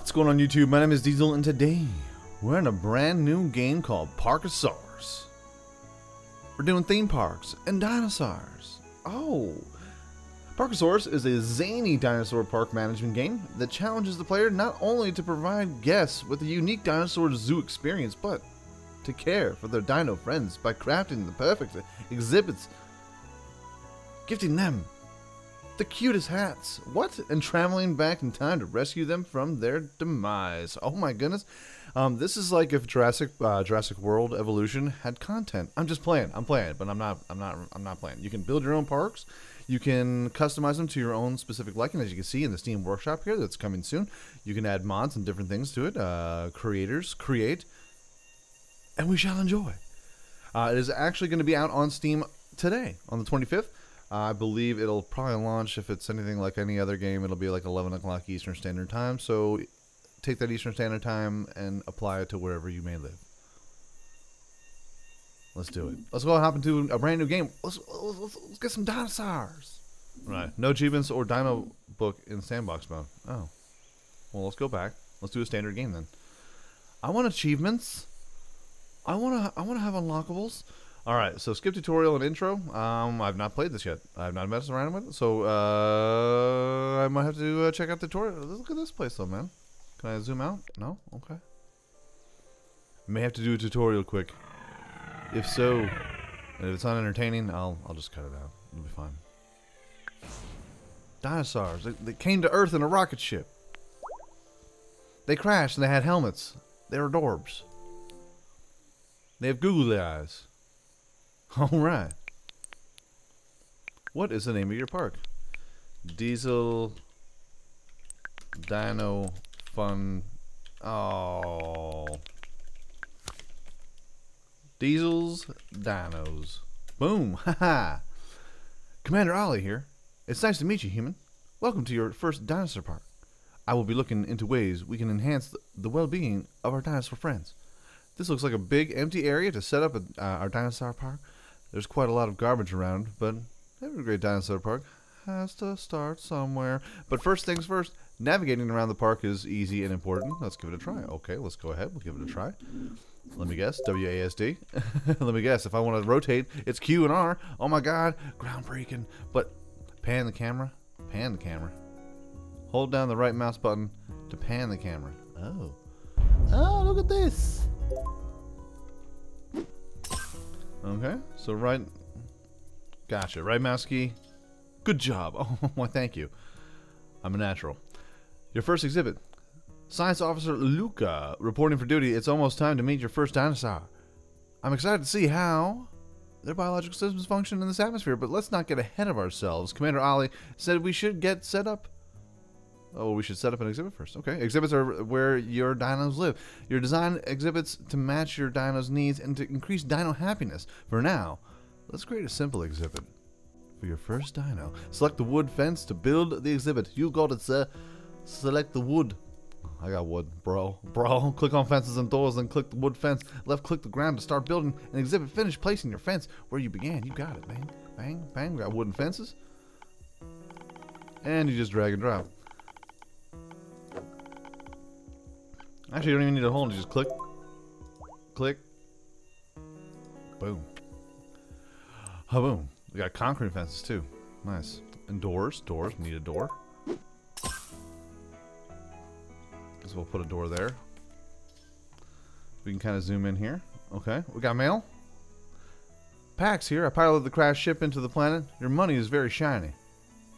What's going on YouTube? My name is Diesel and today we're in a brand new game called Parkasaurus. We're doing theme parks and dinosaurs. Oh! Parkasaurus is a zany dinosaur park management game that challenges the player not only to provide guests with a unique dinosaur zoo experience, but to care for their dino friends by crafting the perfect exhibits, gifting them the cutest hats, what, and traveling back in time to rescue them from their demise. Oh my goodness, this is like if Jurassic World Evolution had content. I'm just playing, but I'm not playing. You can build your own parks, you can customize them to your own specific liking, as you can see in the Steam workshop here that's coming soon. You can add mods and different things to it. Creators create, and we shall enjoy. It is actually going to be out on Steam today, on the 25th. I believe it'll probably launch, if it's anything like any other game, it'll be like 11 o'clock Eastern Standard Time. So take that Eastern Standard Time and apply it to wherever you may live. Let's do it. Let's go hop into a brand new game. Let's get some dinosaurs. Right. No achievements or dino book in sandbox mode. Oh. Well, let's go back. Let's do a standard game then. I want achievements. I want to have unlockables. Alright, so skip tutorial and intro. I've not played this yet. I've not messed around with it, so I might have to check out the tutorial. Look at this place though, man. Can I zoom out? No? Okay. May have to do a tutorial quick. If so, and if it's not entertaining, I'll just cut it out. It'll be fine. Dinosaurs. They came to Earth in a rocket ship. They crashed and they had helmets. They were adorbs. They have googly eyes. Alright. What is the name of your park? Diesel Dino Fun. Oh. Diesel's Dinos. Boom. Haha. Commander Ollie here. It's nice to meet you, human. Welcome to your first dinosaur park. I will be looking into ways we can enhance the well-being of our dinosaur friends. This looks like a big empty area to set up our dinosaur park. There's quite a lot of garbage around, but every great dinosaur park has to start somewhere. But first things first, navigating around the park is easy and important. Let's give it a try. Okay, let's go ahead. We'll give it a try. Let me guess. WASD. Let me guess. If I want to rotate, it's Q and R. Oh my god. Groundbreaking. But pan the camera. Pan the camera. Hold down the right mouse button to pan the camera. Oh. Oh, look at this. Okay, so right... Gotcha, right mouse key. Good job. Oh, why thank you. I'm a natural. Your first exhibit. Science Officer Luca reporting for duty. It's almost time to meet your first dinosaur. I'm excited to see how their biological systems function in this atmosphere, but let's not get ahead of ourselves. Commander Ollie said we should get set up. Oh, we should set up an exhibit first. Okay. Exhibits are where your dinos live. Your design exhibits to match your dino's needs and to increase dino happiness. For now, let's create a simple exhibit for your first dino. Select the wood fence to build the exhibit. You got it, sir. Select the wood. I got wood, bro. Bro, click on fences and doors, then click the wood fence. Left click the ground to start building an exhibit. Finish placing your fence where you began. You got it. Bang, bang, bang. We got wooden fences. And you just drag and drop. Actually, you don't even need to hold. You just click. Click. Boom. Ha-boom. We got concrete fences, too. Nice. And doors. Doors. We need a door. Guess we'll put a door there. We can kind of zoom in here. Okay. We got mail. Pax here. I piloted the crashed ship into the planet. Your money is very shiny.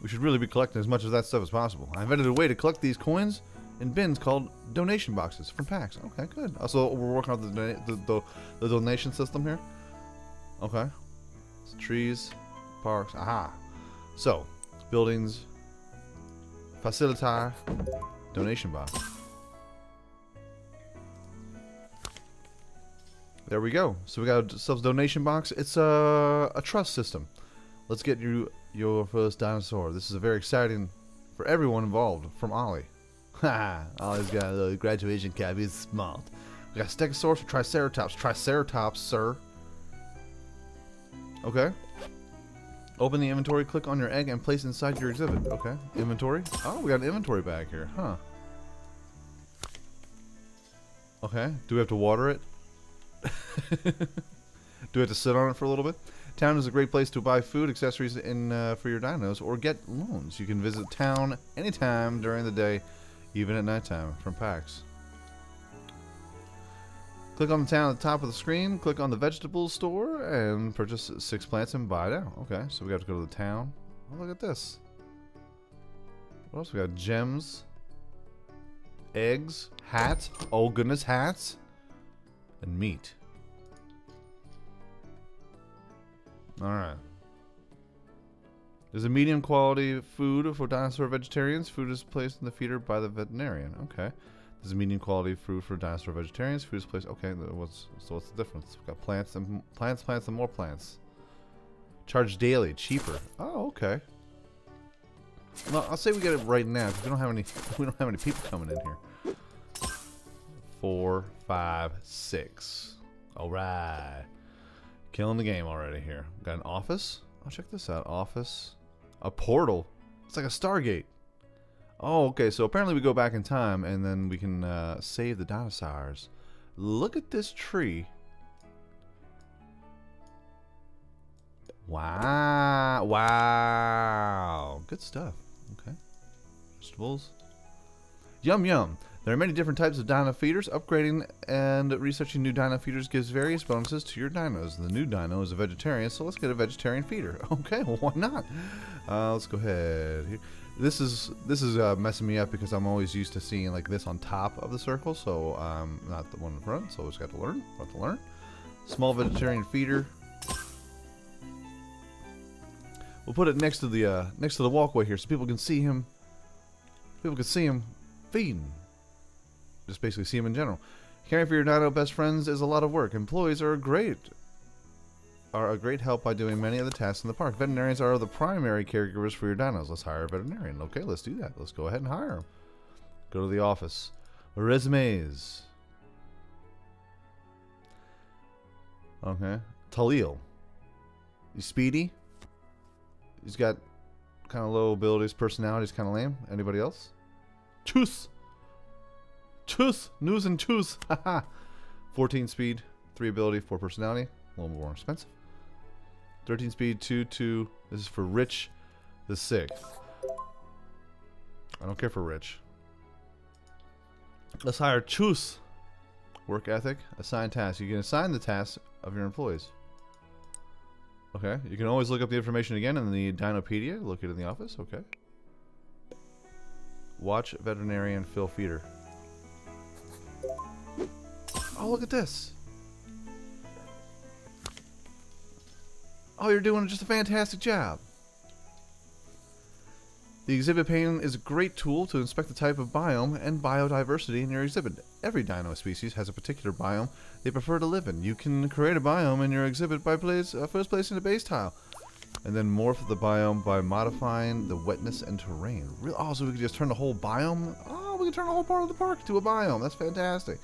We should really be collecting as much of that stuff as possible. I invented a way to collect these coins in bins called donation boxes from PAX. Okay, good. Also, we're working on the donation system here. Okay. So trees, parks. Aha. So, buildings, facilitator, donation box. There we go. So we got ourselves a donation box. It's a trust system. Let's get you your first dinosaur. This is very exciting for everyone involved. From Ollie. Ha! Ollie's got a little graduation cap. He's smart. We got Stegosaurus or Triceratops. Triceratops, sir. Okay. Open the inventory. Click on your egg and place inside your exhibit. Okay. Inventory. Oh, we got an inventory bag here. Huh. Okay. Do we have to water it? Do we have to sit on it for a little bit? Town is a great place to buy food, accessories, and for your dinos, or get loans. You can visit town anytime during the day, even at nighttime, from PAX. Click on the town at the top of the screen, click on the vegetable store, and purchase 6 plants and buy now. Okay, so we have to go to the town. Oh, look at this. What else? We got gems, eggs, hats. Oh, goodness, hats. And meat. Alright. There's a medium quality food for dinosaur vegetarians. Food is placed in the feeder by the veterinarian. Okay. There's a medium quality food for dinosaur vegetarians. Food is placed... Okay, so what's the difference? We've got plants and plants and more plants. Charged daily. Cheaper. Oh, okay. Well, I'll say we get it right now because we don't have any people coming in here. 4, 5, 6. Alright. Killing the game already here. Got an office. Oh, check this out. Office. A portal. It's like a Stargate. Oh, okay. So apparently we go back in time and then we can save the dinosaurs. Look at this tree. Wow. Wow. Good stuff. Okay. Vegetables. Yum, yum. There are many different types of dino feeders. Upgrading and researching new dino feeders gives various bonuses to your dinos. The new dino is a vegetarian, so let's get a vegetarian feeder. Okay, well, why not? Let's go ahead here. This is messing me up because I'm always used to seeing like this on top of the circle, so not the one in front. So I just got to learn what to learn. Small vegetarian feeder. We'll put it next to the walkway here, so people can see him. People can see him feeding. Just basically see them in general. Caring for your dino best friends is a lot of work. Employees are a great help by doing many of the tasks in the park. Veterinarians are the primary caregivers for your dinos. Let's hire a veterinarian. Okay, let's do that. Let's go ahead and hire them. Go to the office. Resumes. Okay. Talil. He's speedy. He's got kind of low abilities. Personality's kind of lame. Anybody else? Choose. Choose! News and choose! Haha! 14 speed, 3 ability, 4 personality. A little more expensive. 13 speed, 2. This is for Rich the 6th. I don't care for Rich. Let's hire Choose! Work ethic, assign tasks. You can assign the tasks of your employees. Okay, you can always look up the information again in the Dinopedia, located in the office. Okay. Watch veterinarian Phil Feeder. Oh, look at this. Oh, you're doing just a fantastic job. The exhibit pane is a great tool to inspect the type of biome and biodiversity in your exhibit. Every dino species has a particular biome they prefer to live in. You can create a biome in your exhibit by first placing a base tile and then morph the biome by modifying the wetness and terrain. Oh, so we can just turn the whole biome? Oh, we can turn the whole part of the park to a biome. That's fantastic.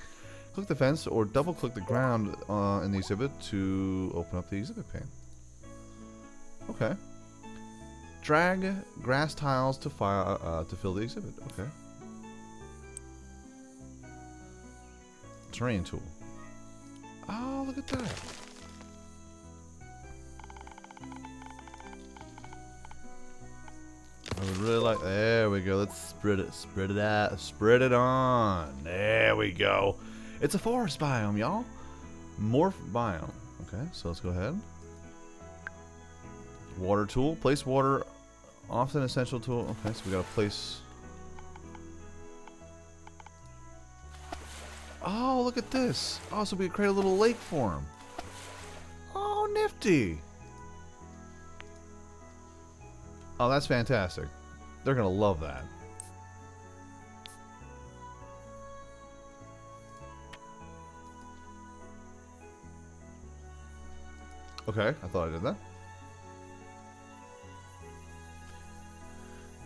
Click the fence or double-click the ground in the exhibit to open up the exhibit pane. Okay. Drag grass tiles to fill the exhibit. Okay. Terrain tool. Oh, look at that. I would really like... There we go. Let's spread it. Spread it out. Spread it on. There we go. It's a forest biome, y'all. Morph biome. Okay, so let's go ahead. Water tool. Place water. Often essential tool. Okay, so we gotta place... Oh, look at this. Oh, so we can create a little lake for him. Oh, nifty. Oh, that's fantastic. They're gonna love that. Okay, I thought I did that.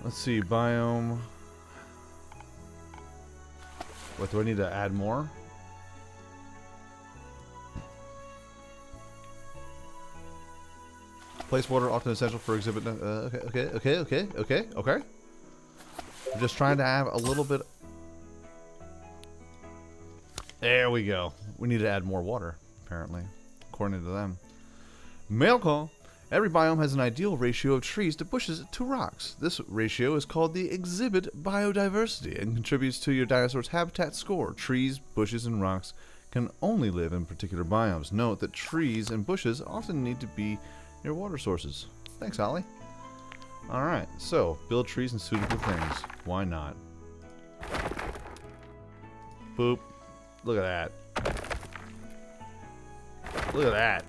Let's see, biome. What, do I need to add more? Place water, often essential for exhibit. Okay. I'm just trying to have a little bit There we go. We need to add more water, apparently, according to them. Melko. Every biome has an ideal ratio of trees to bushes to rocks. This ratio is called the exhibit biodiversity and contributes to your dinosaur's habitat score. Trees, bushes, and rocks can only live in particular biomes. Note that trees and bushes often need to be near water sources. Thanks, Ollie. Alright, so build trees and suitable things. Why not? Boop. Look at that. Look at that.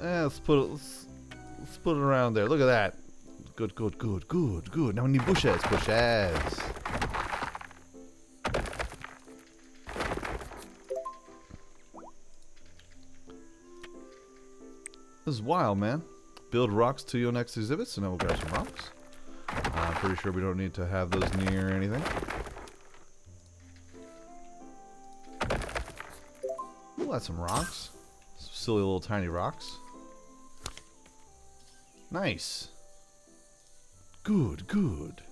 Let's put it around there. Look at that. Good, good, good, good, good. Now we need bushes, bushes. This is wild, man. Build rocks to your next exhibit, so now we'll grab some rocks. I'm pretty sure we don't need to have those near anything. We'll add some rocks. Some silly little tiny rocks. Nice. Good, good.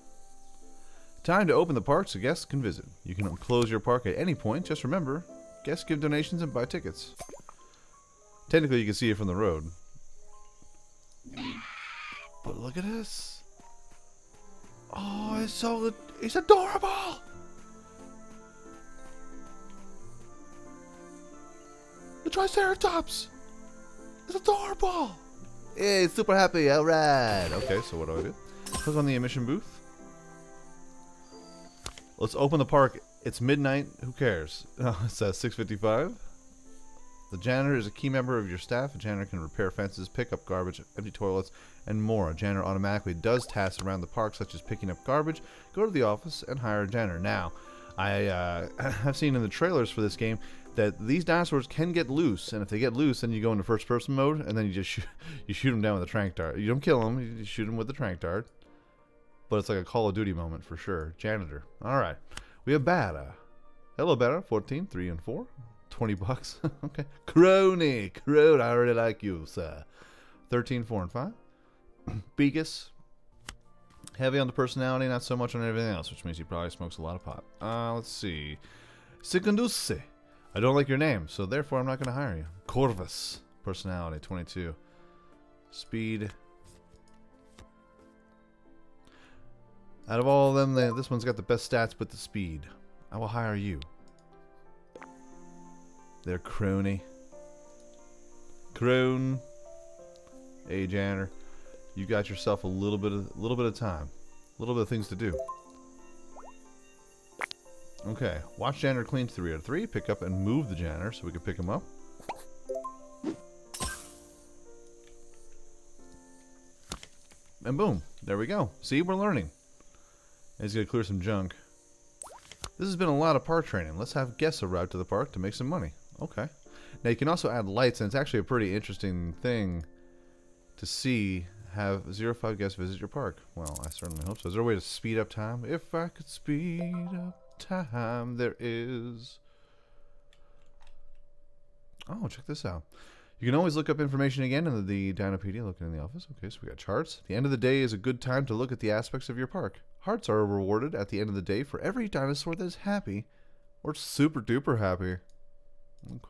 Time to open the park so guests can visit. You can close your park at any point. Just remember, guests give donations and buy tickets. Technically, you can see it from the road. But look at this. Oh, it's so... it's adorable! The Triceratops! It's adorable! Yay, super happy, alright! Okay, so what do I do? Click on the admission booth. Let's open the park. It's midnight, who cares? Oh, it says 6:55. The janitor is a key member of your staff. A janitor can repair fences, pick up garbage, empty toilets, and more. A janitor automatically does tasks around the park, such as picking up garbage, go to the office, and hire a janitor. Now, I've seen in the trailers for this game that these dinosaurs can get loose, and if they get loose, then you go into first-person mode, and then you just shoot them down with a tranq dart. You don't kill them, you just shoot them with the tranq dart. But it's like a Call of Duty moment for sure. Janitor. All right, we have Bata. Hello, Bata. 14, 3, and 4. 20 bucks. Okay. Crony. Crone. I already like you, sir. 13, 4, and 5. Begus. Heavy on the personality, not so much on everything else, which means he probably smokes a lot of pot. Let's see. Secunduse. I don't like your name, so therefore I'm not going to hire you. Corvus. Personality. 22. Speed. Out of all of them, this one's got the best stats, but the speed. I will hire you. Their crony. Crone. Hey, janitor. You got yourself a little bit of time. A little bit of things to do. Okay. Watch janitor clean 3 out of 3. Pick up and move the janitor so we can pick him up. And boom. There we go. See, we're learning. He's going to clear some junk. This has been a lot of park training. Let's have guests arrive to the park to make some money. Okay. Now you can also add lights, and it's actually a pretty interesting thing to see. Have 05 guests visit your park. Well, I certainly hope so. Is there a way to speed up time? If I could speed up time, there is. Oh, check this out. You can always look up information again in the Dinopedia. Looking in the office. Okay, so we got charts. The end of the day is a good time to look at the aspects of your park. Hearts are rewarded at the end of the day for every dinosaur that is happy or super duper happy.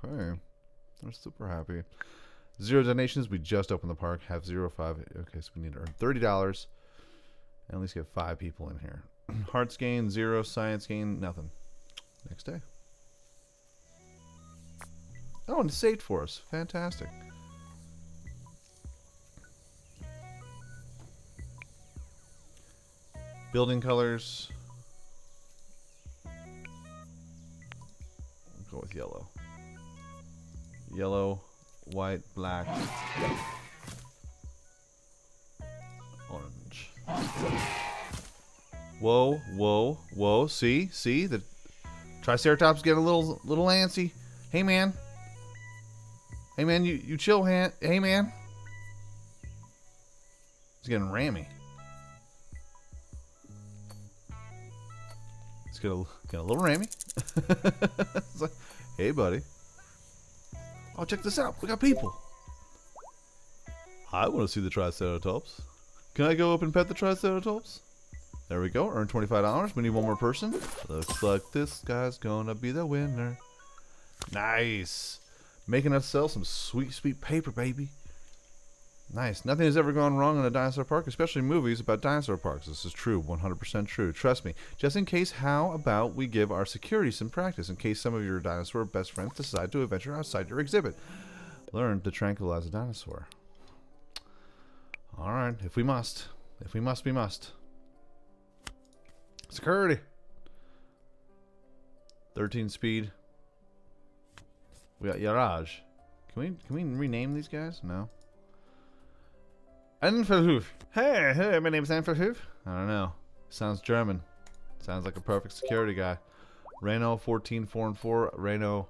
Okay, they're super happy. 0 donations. We just opened the park. Have 0 5. Okay, so we need to earn $30 and at least get 5 people in here. Hearts gain 0. Science gain nothing. Next day. Oh, and it saved for us. Fantastic. Building colors. We'll go with yellow. Yellow, white, black, orange. Whoa, whoa, whoa. See, the Triceratops getting a little antsy. Hey, man. Hey, man, you chill, hey, man. He's getting rammy. Get a little rammy. It's like, hey, buddy. Oh, check this out. We got people. I want to see the Triceratops. Can I go up and pet the Triceratops? There we go, earn $25. We need one more person. Looks like this guy's gonna be the winner. Nice. Making us sell some sweet, sweet paper, baby. Nice. Nothing has ever gone wrong in a dinosaur park, especially movies about dinosaur parks. This is true, 100% true. Trust me. Just in case, how about we give our security some practice in case some of your dinosaur best friends decide to adventure outside your exhibit. Learn to tranquilize a dinosaur. All right, if we must. If we must, we must. Security. 13 speed. We got Yaraj. Can we rename these guys? No. Anfelhoof. Hey, hey, my name's Anfelhoof. I don't know. Sounds German. Sounds like a perfect security guy. Reno 14 4 and 4. Reno.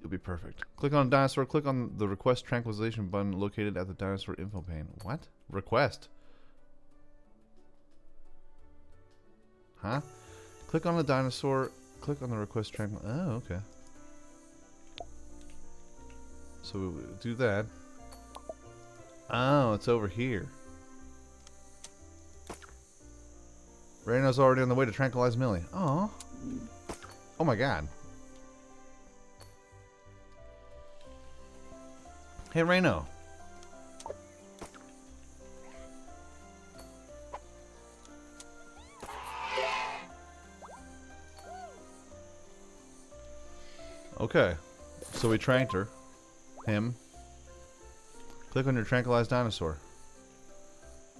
You'll be perfect. Click on dinosaur. Click on the request tranquilization button located at the dinosaur info pane. What? Request. Huh? Click on the dinosaur. Click on the request triangle. Oh, okay. So we do that. Oh, it's over here. Reno's already on the way to tranquilize Millie. Oh. Oh my god. Hey, Reno. Okay, so we tranked her. Him. Click on your tranquilized dinosaur.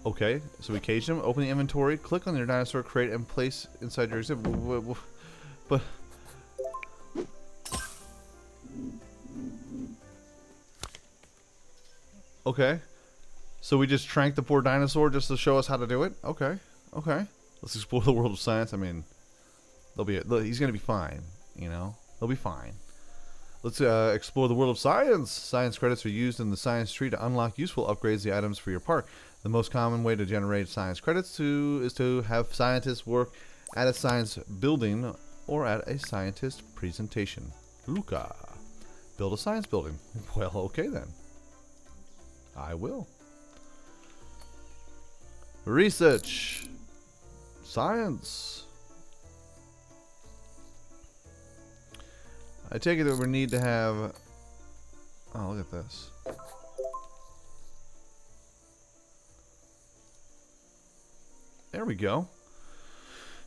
Okay, so we caged him. Open the inventory. Click on your dinosaur crate and place inside your exhibit. But okay, so we just tranked the poor dinosaur just to show us how to do it. Okay, okay. Let's explore the world of science. I mean, he's gonna be fine. You know, he'll be fine. Let's explore the world of science. Science credits are used in the science tree to unlock useful upgrades to items for your park. The most common way to generate science credits is to have scientists work at a science building or at a scientist presentation. Luca. Build a science building. Well, okay then. I will. Research. Science. I take it that we need to have... Oh, look at this. There we go.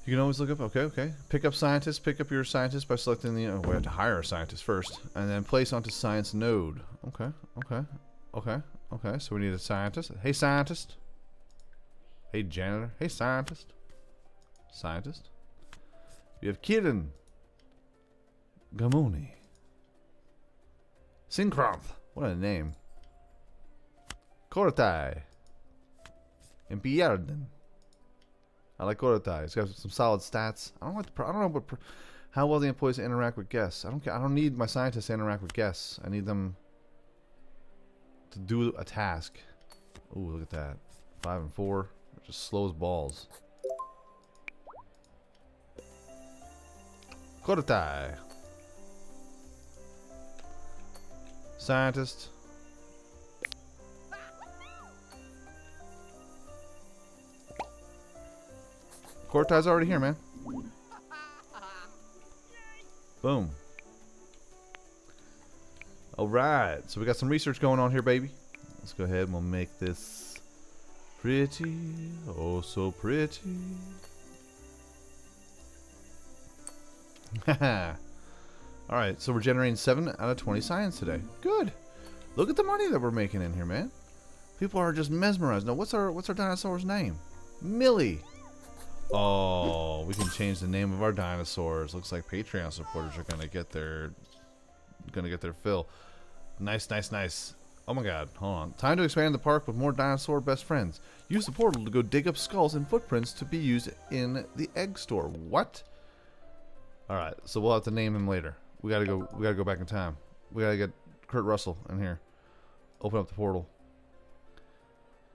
You can always look up... Okay, okay. Pick up scientists. Pick up your scientist by selecting the... Oh, we have to hire a scientist first. And then place onto science node. Okay, okay, okay, okay. So we need a scientist. Hey, scientist. Hey, janitor. Hey, scientist. Scientist. We have Kitten. Gamuni. Synchronth. What a name. Kortai. And Pierden. I like Kortai. He's got some solid stats. I don't know how well the employees interact with guests. I don't need my scientists to interact with guests. I need them to do a task. Ooh, look at that. 5 and 4. It just slows balls. Kortai. Scientist. Cortai's already here, man. Boom. Alright, so we got some research going on here, baby. Let's go ahead and we'll make this pretty. Oh, so pretty. Haha. Alright, so we're generating 7 out of 20 science today. Good. Look at the money that we're making in here, man. People are just mesmerized. Now, what's our dinosaur's name? Millie. Oh, we can change the name of our dinosaurs. Looks like Patreon supporters are gonna get their fill. Nice, nice, nice. Oh my god, hold on. Time to expand the park with more dinosaur best friends. Use the portal to go dig up skulls and footprints to be used in the egg store. What? Alright, so we'll have to name them later. We gotta go back in time. We gotta get Kurt Russell in here. Open up the portal.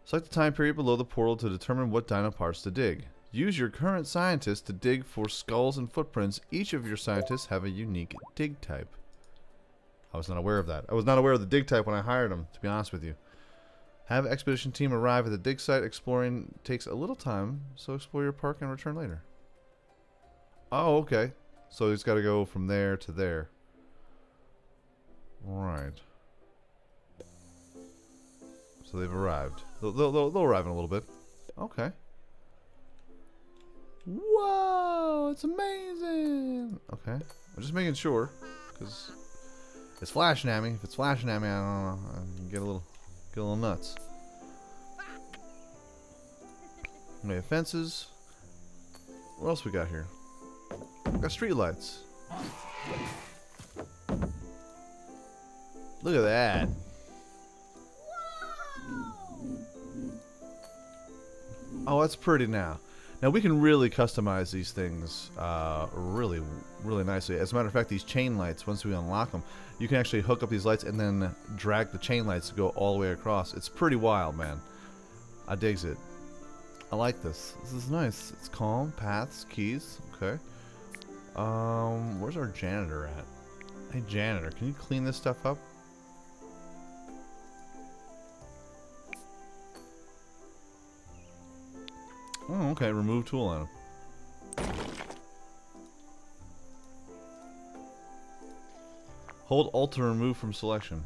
Select the time period below the portal to determine what dino parts to dig. Use your current scientists to dig for skulls and footprints. Each of your scientists have a unique dig type. I was not aware of that. I was not aware of the dig type when I hired him, to be honest with you. Have expedition team arrive at the dig site. Exploring takes a little time, so explore your park and return later. Oh, okay. So he's got to go from there to there. Right. So they've arrived. They'll arrive in a little bit. Okay. Whoa, it's amazing. Okay. I'm just making sure, because it's flashing at me. If it's flashing at me, I don't know. I can get a little nuts. We have fences. What else we got here? We got street lights. Look at that. Oh, that's pretty now. Now we can really customize these things really nicely. As a matter of fact, these chain lights, once we unlock them, you can actually hook up these lights and then drag the chain lights to go all the way across. It's pretty wild, man. I digs it. I like this. This is nice. It's calm. Paths, keys. Okay. Where's our janitor at? Hey, janitor, can you clean this stuff up? Oh, okay, remove tool item. Hold Alt to remove from selection.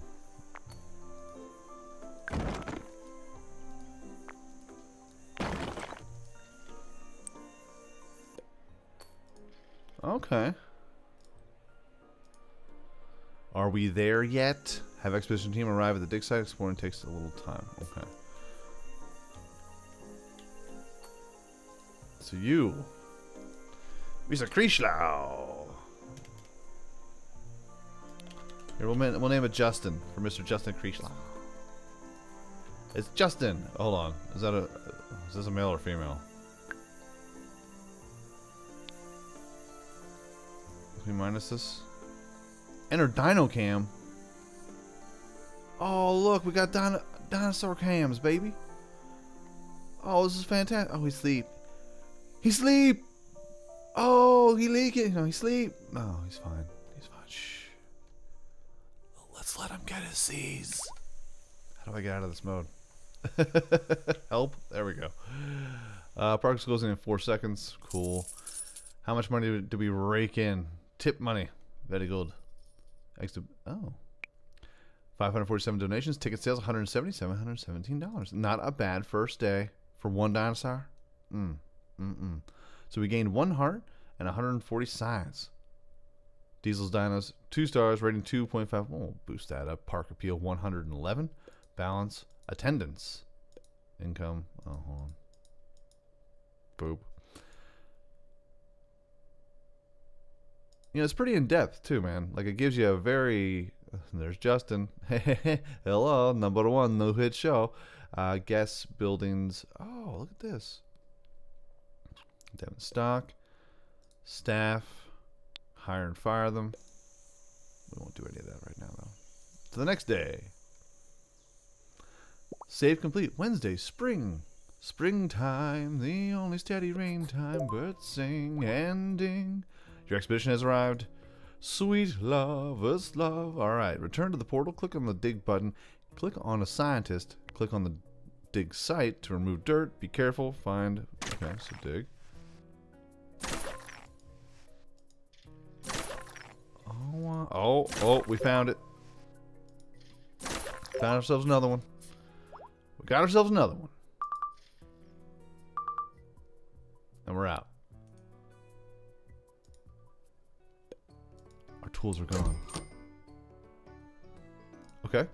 Okay. Are we there yet? Have expedition team arrive at the dig site. Exploring takes a little time. Okay. So you, Mr. Krishlau. Here, we'll name it Justin for Mr. Justin Krishlau. It's Justin. Hold on. Is that a? Is this a male or female? Can we minus this? Enter Dino Cam. Oh look, we got dinosaur cams, baby. Oh, this is fantastic. Oh, he's asleep. He's asleep. Oh, he leaking. No, he's asleep. No, he's fine. He's fine. Shh. Let's let him get his C's. How do I get out of this mode? Help. There we go. Parks goes in 4 seconds. Cool. How much money do we rake in? Tip money. Very good. Extra, oh. 547 donations. Ticket sales, $177. Not a bad first day for one dinosaur. So we gained 1 heart and 140 size. Diesel's Dinos, 2 stars, rating 2.5. We'll boost that up. Park appeal, 111. Balance, attendance, income. Oh, hold on. Boop. You know, it's pretty in-depth, too, man. Like, it gives you a very... There's Justin. Hello, #1, no-hit show. Guests, buildings. Oh, look at this. Devon stock. Staff. Hire and fire them. We won't do any of that right now, though. To the next day. Save complete. Wednesday, spring. Springtime, the only steady rain time. Birds sing, ending... Your expedition has arrived. Sweet lover's love. Alright, return to the portal. Click on the dig button. Click on a scientist. Click on the dig site to remove dirt. Be careful. Find... Okay, so dig. Oh, oh, we found it. Found ourselves another one. We got ourselves another one. And we're out. Tools are gone. Okay.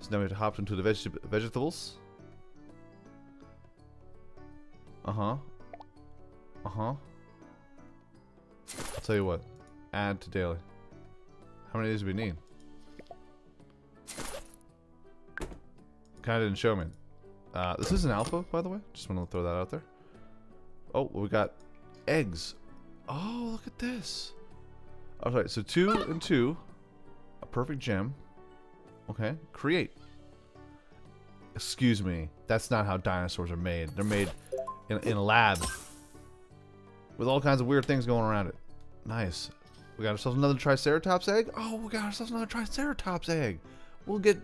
So now we have to hop into the vegetables. Uh-huh. Uh-huh. I'll tell you what. Add to daily. How many of these do we need? Kinda didn't show me. This is an alpha, by the way. Just want to throw that out there. Oh, we got eggs. Oh, look at this. Alright, so 2 and 2. A perfect gem. Okay, create. Excuse me, that's not how dinosaurs are made. They're made in a lab. With all kinds of weird things going around it. Nice. We got ourselves another Triceratops egg. Oh, we got ourselves another Triceratops egg. We'll get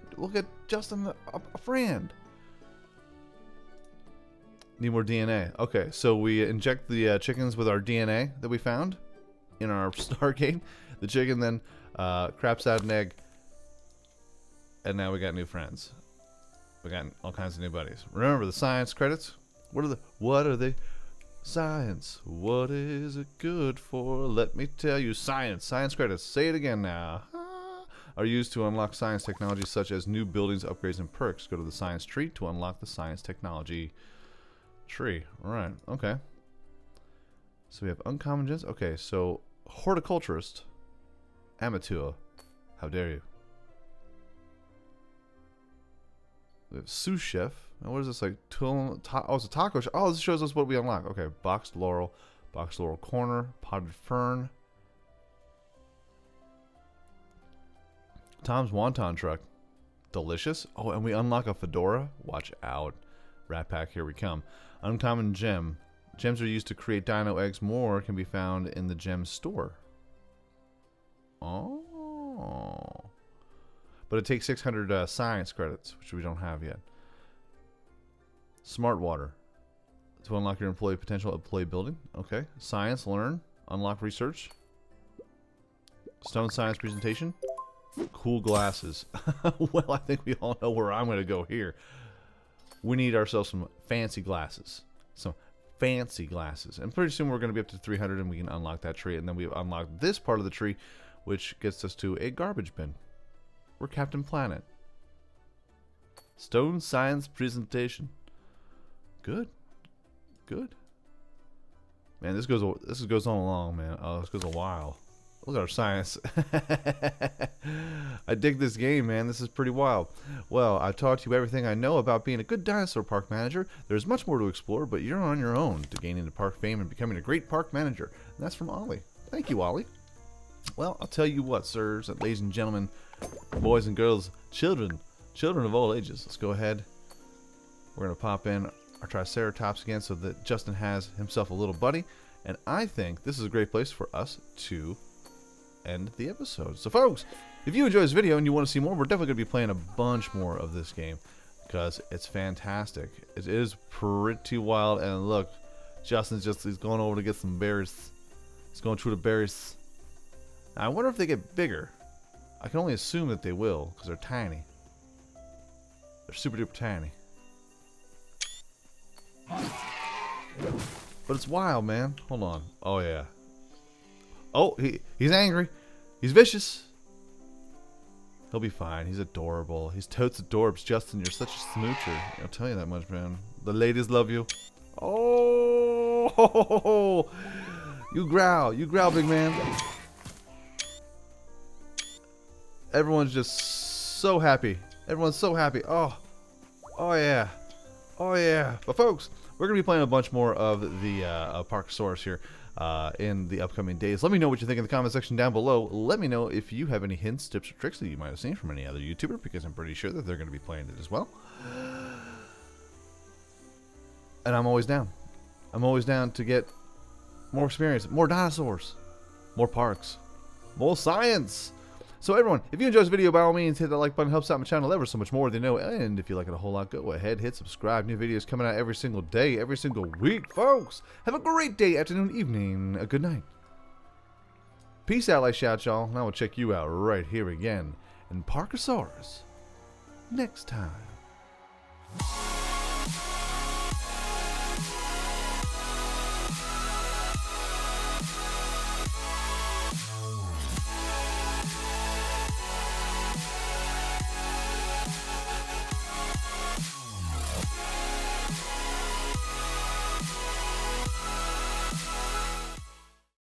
Justin a friend. Need more DNA. Okay, so we inject the chickens with our DNA that we found in our Stargate. The chicken then craps out an egg. And now we got new friends. We got all kinds of new buddies. Remember the science credits? What are they? Science. What is it good for? Let me tell you. Science. Science credits. Say it again now. Are used to unlock science technologies such as new buildings, upgrades, and perks. Go to the science tree to unlock the science technology tree. Alright, okay. So we have uncommon gens. Okay, so horticulturist. Amateur. How dare you. We have sous chef. Now what is this, like? Oh, it's a taco chef. Oh, this shows us what we unlock. Okay, boxed laurel corner, potted fern. Tom's Wonton Truck. Delicious. Oh, and we unlock a fedora. Watch out. Rat Pack, here we come. Uncommon gem. Gems are used to create dino eggs. More can be found in the gem store. Oh. But it takes 600 science credits, which we don't have yet. Smart water. To unlock your employee potential, employee building. Okay. Science, learn. Unlock research. Stone science presentation. Cool glasses. Well, I think we all know where I'm going to go here. We need ourselves some fancy glasses. Some fancy glasses. And pretty soon we're going to be up to 300 and we can unlock that tree. And then we've unlocked this part of the tree, which gets us to a garbage bin. We're Captain Planet. Stone science presentation. Good. Good. Man, this goes on long, man. Oh, this goes a while. Look at our science. I dig this game, man. This is pretty wild. Well, I've taught you everything I know about being a good dinosaur park manager. There's much more to explore, but you're on your own to gaining the park fame and becoming a great park manager. And that's from Ollie. Thank you, Ollie. Well, I'll tell you what, sirs and ladies and gentlemen, boys and girls, children of all ages. Let's go ahead. We're going to pop in our Triceratops again so that Justin has himself a little buddy. And I think this is a great place for us to end the episode. So, folks, if you enjoy this video and you want to see more, we're definitely going to be playing a bunch more of this game because it's fantastic. It is pretty wild. And look, Justin's he's going over to get some berries. He's going through the berries. Now, I wonder if they get bigger. I can only assume that they will because they're tiny. They're super duper tiny. But it's wild, man. Hold on. Oh, yeah. Oh, he's angry. He's vicious. He'll be fine. He's adorable. He's totes adorbs. Justin, you're such a smoocher. I'll tell you that much, man. The ladies love you. Oh, you growl. You growl, big man. Everyone's just so happy. Everyone's so happy. Oh, oh yeah. Oh yeah. But folks, we're going to be playing a bunch more of the Parkasaurus here. In the upcoming days. Let me know what you think in the comment section down below. Let me know if you have any hints, tips, or tricks that you might have seen from any other YouTuber, because I'm pretty sure that they're going to be playing it as well. And I'm always down. I'm always down to get more experience, more dinosaurs, more parks, more science. So everyone, if you enjoyed this video, by all means, hit that like button. Helps out my channel ever so much more than you know. And if you like it a whole lot, go ahead, hit subscribe. New videos coming out every single day, every single week, folks. Have a great day, afternoon, evening, a good night. Peace out, like shout, y'all. And I will check you out right here again in Parkasaurus next time.